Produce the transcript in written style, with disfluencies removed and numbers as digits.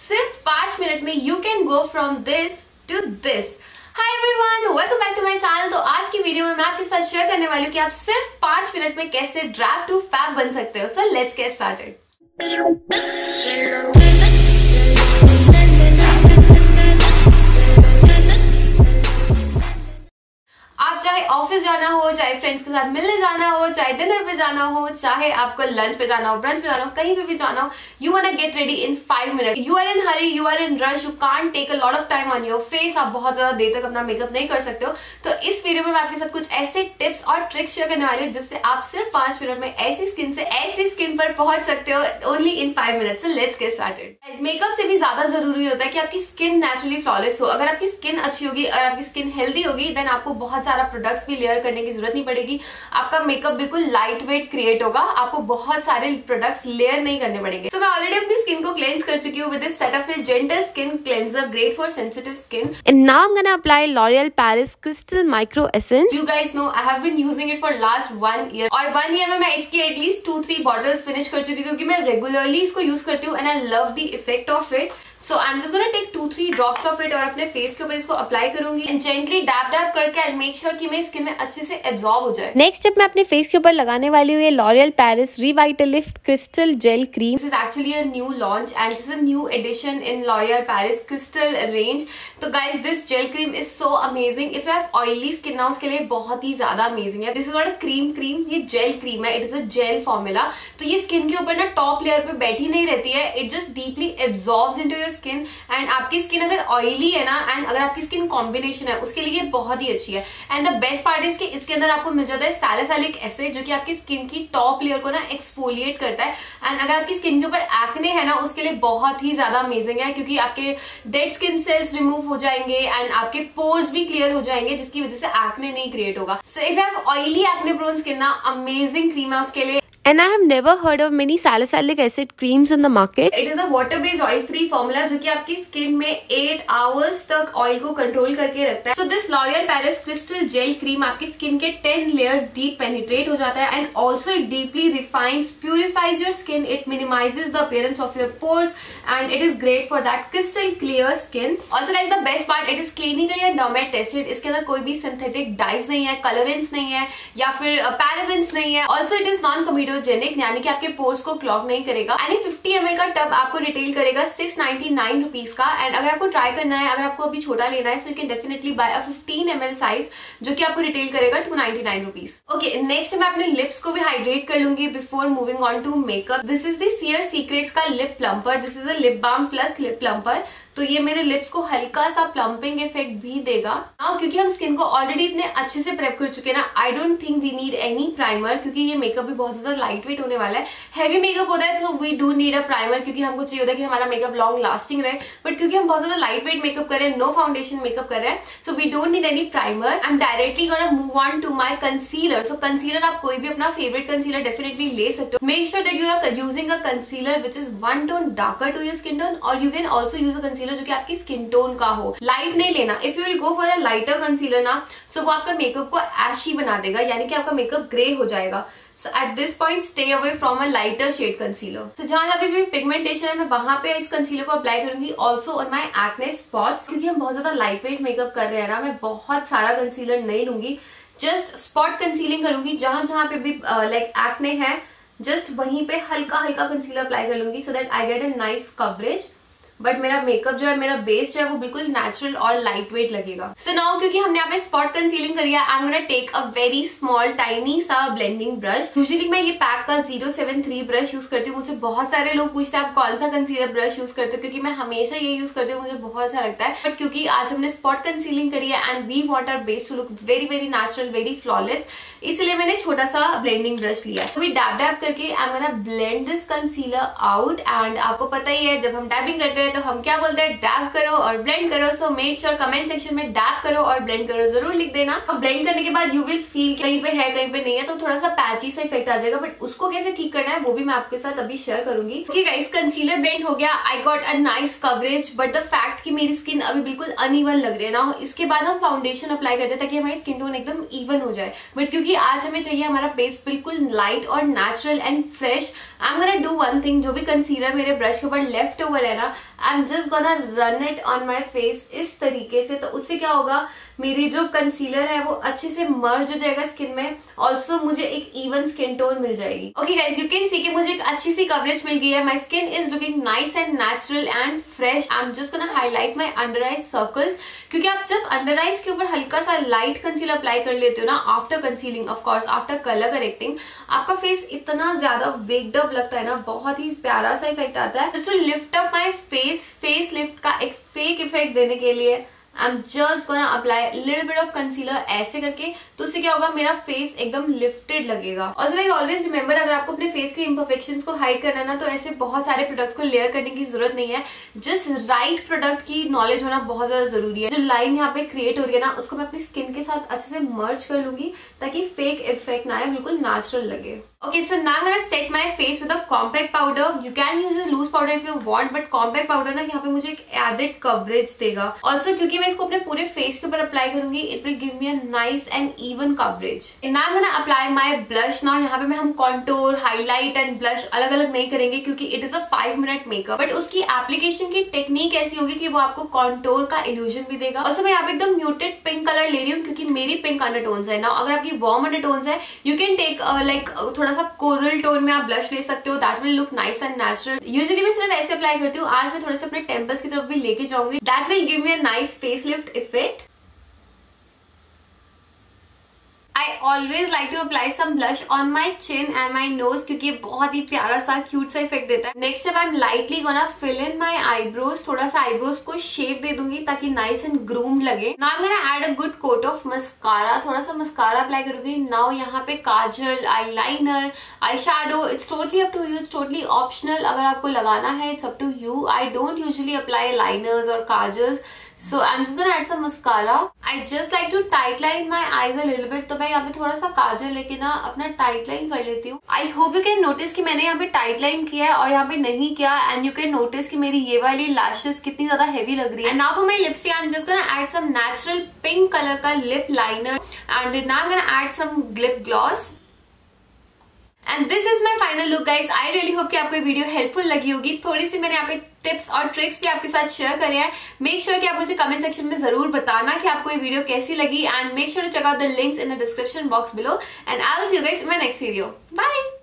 सिर्फ 5 मिनट में you can go from this to this. Hi everyone, welcome back to my channel. तो आज की वीडियो में मैं आपके साथ शेयर करने वाली हूँ कि आप सिर्फ 5 मिनट में कैसे ड्रैप टू फैब बन सकते हो। So let's get started. आप चाहे ऑफिस जाना हो, चाहे फ्रेंड्स के साथ मिलने जाना हो, चाहे डिनर पे जाना हो, चाहे आपको लंच पे जाना हो, ब्रंच पे जाना हो, कहीं पे भी जाना हो, you want to get ready in 5 minute. You are in hurry, you are in rush, you can't take a lot of time on your face. आप बहुत ज्यादा देर तक अपना मेकअप नहीं कर सकते हो। तो इस वीडियो में मैं आपके साथ कुछ ऐसे टिप्स और ट्रिक्स शेयर करने वाली हूँ जिससे आप सिर्फ 5 मिनट में ऐसी स्किन से ऐसी स्किन पर पहुंच सकते हो, only in 5 minute. So let's get started. Makeup से भी ज्यादा जरूरी होता है कि आपकी स्किन नेचुरली फ्लॉलेस हो। अगर आपकी स्किन अच्छी होगी और आपकी स्किन हेल्दी होगी, देन आपको बहुत सारा प्रोडक्ट्स भी लेयर करने की जरूरत नहीं पड़ेगी। आपका मेकअप बिल्कुल लाइट वेट क्रिएट होगा, आपको बहुत सारे प्रोडक्ट्स लेयर नहीं करने पड़ेंगे। So, मैं ऑलरेडी अपनी स्किन को क्लेंस कर चुकी हूँ with this set of gentle skin cleanser, great for sensitive skin. And now I am gonna apply L'Oreal Paris crystal micro essence. You guys know I have been using it for last 1 year, और 1 year में मैं इसकी at least 2-3 bottles finish कर चुकी हूँ क्योंकि मैं regularly इसको यूज करती हूँ and I love the effect of it. So I'm just gonna take 2-3 drops of it और अपने फेस के ऊपर इसको अप्लाई करूंगी एंड जेंटली डैप डैप करके आई मेक श्योर कि मेरी स्किन में अच्छे से एब्जॉर्ब हो जाए। नेक्स्ट स्टेप मैं अपने फेस के ऊपर लगाने वाली हूँ L'Oreal Paris Revitalift crystal gel cream. This is actually a new launch and this is a new addition in L'Oreal Paris crystal range. तो guys this gel cream is so amazing. If you have oily skin ना, उसके लिए बहुत ही ज्यादा amazing है। This is not a cream, ये gel cream है। It is a gel formula. तो ये स्किन के ऊपर ना टॉप लेयर पर बैठी नहीं रहती है, it just deeply absorbs into your skin. And आपकी स्किन अगर ऑयली है ना, एंड अगर आपकी स्किन कॉम्बिनेशन है, उसके लिए बहुत ही अच्छी है। And the best part is कि इसके अंदर आपको मिल जाता है सैलिसिलिक एसिड, जो कि आपकी स्किन की टॉप लेयर को ना एक्सफोलिएट करता है। एंड अगर आपकी स्किन के ऊपर एक्ने है ना, उसके लिए बहुत ही ज्यादा अमेजिंग है क्योंकि आपके डेड स्किन सेल्स रिमूव हो जाएंगे एंड आपके पोर्स भी क्लियर हो जाएंगे, जिसकी वजह से एक्ने नहीं क्रिएट होगा। So if you have oily acne prone skin ना, अमेजिंग क्रीम है उसके लिए। And I have never heard of many salicylic acid creams in the market. It is a water-based oil-free formula जो कि आपकी skin में 8 hours तक oil को कंट्रोल करके रखता है। So this L'Oréal Paris Crystal Gel Cream आपकी स्किन के 10 layers deep penetrate हो जाता है and also it deeply refines, purifies your skin. It minimizes the appearance of your pores and it is great for that crystal clear skin. Also guys, the best part, it is clinically and dermat tested. इसके अंदर कोई भी synthetic dyes नहीं है, colorants नहीं है या फिर parabens नहीं है। Also it is non-comedogenic, यानी कि आपके पोर्स को क्लॉग नहीं करेगा। यानी 50 ml का टब आपको रिटेल करेगा 699 रुपीज का। एंड अगर आपको ट्राई करना है, अगर आपको अभी छोटा लेना है, so you can definitely buy a 15 ml size जो कि आपको रिटेल करेगा 299 रुपीज। ओके, नेक्स्ट मैं अपने लिप्स को भी हाइड्रेट कर लूंगी before moving on to makeup. This is the dear secrets का lip plumper. This is a lip balm plus lip plumper. तो ये मेरे लिप्स को हल्का सा प्लम्पिंग इफेक्ट भी देगा। नाउ क्योंकि हम स्किन को ऑलरेडी इतने अच्छे से प्रेप कर चुके हैं ना, I don't think we need any primer क्योंकि ये मेकअप भी बहुत ज्यादा लाइट वेट होने वाला है। हैवी मेकअप होता है तो we do need a primer क्योंकि हमको चाहिए होता है कि हमारा मेकअप लॉन्ग लास्टिंग रहे। बट क्योंकि हम बहुत ज्यादा लाइट वेट मेकअप कर रहे हैं, नो फाउंडेशन मेकअप कर रहे हैं, so we don't need any primer. I am directly gonna move on to my concealer. So concealer आप कोई भी अपना फेवरेट कंसीलर डेफिनेटली ले सकते हो। Make sure that you are using a concealer which is 1 tone darker to your skin tone, और you can also use a जो कि आपकी स्किन टोन का हो। लाइट नहीं लेना। If you will go for a lighter concealer ना, so वो आपका मेकअप को ऐशी बना देगा, यानी कि आपका मेकअप ग्रे हो जाएगा। So at this point stay away from a lighter shade concealer. So जहां जहां भी पिगमेंटेशन है, मैं वहां पे इस कंसीलर को अप्लाई करूंगी। Also on my acne spots, क्योंकि हम बहुत ज्यादा लाइट वेट मेकअप कर रहे हैं ना, मैं बहुत सारा कंसीलर नहीं लूंगी, जस्ट स्पॉट कंसीलिंग करूंगी। जहां जहां पे भी लाइक एक्ने है, जस्ट वहीं पे हल्का हल्का कंसीलर अप्लाई कर लूंगी so that I get a nice coverage. But मेरा मेकअप जो है, मेरा बेस जो है, वो बिल्कुल नेचुरल और लाइट वेट लगेगा। सो नाउ क्योंकि हमने यहाँ पे स्पॉट कंसीलिंग करी है, I am gonna take a very small tiny सा ब्लेंडिंग ब्रश। यूजुअली मैं ये पैक का 073 ब्रश यूज करती हूँ। मुझे बहुत सारे लोग पूछते हैं आप कौन सा कंसीलर ब्रश यूज करते हो, क्योंकि मैं हमेशा ये यूज करती हूँ, मुझे बहुत अच्छा लगता है। बट क्योंकि आज हमने स्पॉट कंसीलिंग करी है and we want our base to look very very natural, very flawless, इसलिए मैंने छोटा सा ब्लेंडिंग ब्रश लिया। तो डैब डैब करके I am gonna blend this concealer out. And आपको पता ही है, जब हम डैबिंग करते हैं तो हम क्या बोलते हैं, डैब करो और ब्लेंड करो। So make sure comment section में डैब करो और ब्लेंड करो जरूर लिख देना। और ब्लेंड करने के बाद यू विल फील कहीं पे है कहीं पे नहीं है, तो थोड़ा सा पैची सा इफेक्ट आ जाएगा। बट उसको कैसे ठीक करना है वो भी मैं आपके साथ अभी शेयर करूंगी। ओके गाइस, कंसीलर ब्लेंड हो गया, I got a nice coverage. But the fact कि मेरी स्किन अभी बिल्कुल अनइवन लग रही है ना, इसके बाद हम फाउंडेशन अप्लाई करते हैं ताकि हमारी स्किन टोन एकदम इवन हो जाए। बट क्योंकि आज हमें चाहिए हमारा बेस बिल्कुल लाइट और natural and fresh, I am gonna do one thing, जो भी कंसीलर मेरे ब्रश के ऊपर लेफ्ट ओवर है ना, I am just gonna run it on my face इस तरीके से. तो उससे क्या होगा, मेरी जो कंसीलर है वो अच्छे से मर्ज हो जाएगा स्किन में. ऑल्सो मुझे एक इवन स्किन टोन मिल जाएगी. Okay guys, you can see कि मुझे एक अच्छी सी कवरेज मिल गई है. My skin is looking nice and natural and fresh. I am just gonna highlight my under eyes circles, क्योंकि आप जब अंडर आईज के ऊपर हल्का सा लाइट कंसीलर अप्लाई कर लेते हो ना, after concealing of course, after colour correcting, आपका फेस इतना ज्यादा वेक्ड अप लगता है ना, बहुत ही प्यारा सा इफेक्ट आता है. Just to lift up my face lift का एक फेक इफेक्ट देने के लिए I am just gonna apply little bit of concealer ऐसे करके. तो उससे क्या होगा, मेरा फेस एकदम लिफ्टेड लगेगा. ऑल्सो गाइस ऑलवेज रिमेंबर, अगर आपको अपने फेस के इम्परफेक्शंस को हाइड करना ना, तो ऐसे बहुत सारे प्रोडक्ट्स को लेयर करने की जरूरत नहीं है. जस्ट राइट प्रोडक्ट की नॉलेज होना बहुत ज्यादा जरूरी है. जो लाइन यहाँ पे क्रिएट हो रही है ना, उसको मैं अपनी स्किन के साथ अच्छे से मर्ज कर लूंगी, ताकि फेक इफेक्ट ना आए, बिल्कुल नेचुरल लगे. Okay, so now I'm gonna set my face with a compact powder. You can use a loose powder if you want, but compact powder ना यहाँ पे मुझे एक added coverage देगा. Also क्योंकि मैं इसको अपने पूरे face के ऊपर apply करूँगी, it will give me a nice and even coverage. And now I'm gonna apply my blush. ना यहाँ पे मैं हम contour, highlight and blush अलग अलग नहीं करेंगे, क्योंकि it is a 5-minute makeup. But उसकी application की technique ऐसी होगी कि वो आपको contour का illusion भी देगा. Also मैं यहाँ पे एकदम muted pink color ले रही हूँ, क्योंकि मेरी pink undertones है. Now अगर आपकी warm undertones है, you can take like थोड़ा सा कोरल टोन में आप ब्लश ले सकते हो. That will look nice and natural. Usually मैं सिर्फ ऐसे अप्लाई करती हूँ, आज मैं थोड़े से अपने टेम्पल्स की तरफ भी लेके जाऊंगी. That will give me a nice face lift effect. I always like to apply some blush on my chin and my nose, क्योंकि बहुत ही प्यारा सा क्यूट सा इफेक्ट देता है. नेक्स्ट अब I am lightly gonna fill in my eyebrows. थोड़ा सा आईब्रोज को शेप दे दूंगी ताकि नाइस एंड ग्रूम्ड लगे. Now I am gonna add a good coat of mascara. थोड़ा सा मस्कारा अप्लाई करूंगी. नाउ यहाँ पे kajal, eyeliner, eyeshadow, it's totally up to you, it's totally optional. अगर आपको लगाना है it's up to you. I don't usually apply liners और kajals, so I'm just gonna add some mascara. I just like to tight line my eyes a little bit. तो मैं यहाँ पे थोड़ा सा काजल लेके ना अपना टाइट लाइन कर लेती हूँ. I hope you can notice कि मैंने यहाँ पे टाइट लाइन किया है और यहाँ पे नहीं किया. And you can notice कि मेरी ये वाली lashes कितनी ज्यादा heavy लग रही है. And now for my lips, I'm just gonna add some natural pink color का lip liner. And now I'm gonna add some lip gloss. And this is my final look guys. I really hope कि आपको ये video helpful लगी होगी. थोड़ी सी मैंने यहाँ पे टिप्स और ट्रिक्स भी आपके साथ शेयर करे हैं. मेक श्योर कि आप मुझे कमेंट सेक्शन में जरूर बताना कि आपको ये वीडियो कैसी लगी. And make sure to check out the links in the description box below. And I will see you guys in my next video. Bye.